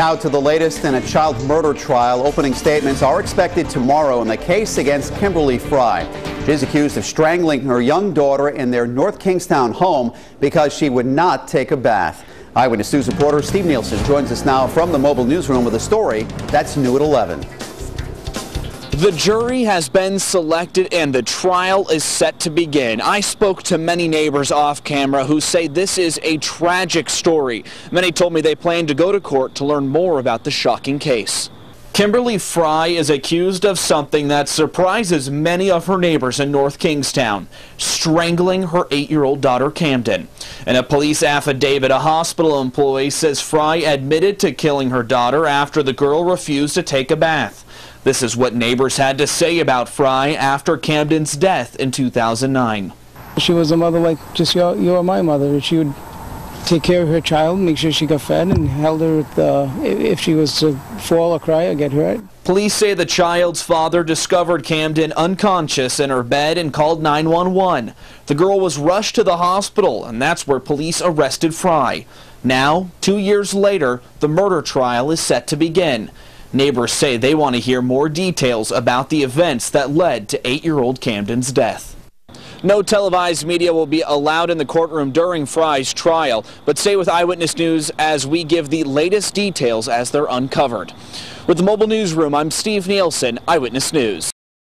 Now to the latest in a child murder trial. Opening statements are expected tomorrow in the case against Kimberly Fry. She is accused of strangling her young daughter in their North Kingstown home because she would not take a bath. Eyewitness News reporter Steve Nielsen joins us now from the mobile newsroom with a story that's new at 11. The jury has been selected and the trial is set to begin. I spoke to many neighbors off camera who say this is a tragic story. Many told me they plan to go to court to learn more about the shocking case. Kimberly Fry is accused of something that surprises many of her neighbors in North Kingstown, strangling her 8-year-old daughter Camden. In a police affidavit, a hospital employee says Fry admitted to killing her daughter after the girl refused to take a bath. This is what neighbors had to say about Fry after Camden's death in 2009. She was a mother like just you or my mother. She would take care of her child, make sure she got fed, and held her if she was to fall or cry or get hurt. Police say the child's father discovered Camden unconscious in her bed and called 911. The girl was rushed to the hospital, and that's where police arrested Fry. Now, 2 years later, the murder trial is set to begin. Neighbors say they want to hear more details about the events that led to 8-year-old Camden's death. No televised media will be allowed in the courtroom during Fry's trial, but stay with Eyewitness News as we give the latest details as they're uncovered. With the mobile newsroom, I'm Steve Nielsen, Eyewitness News.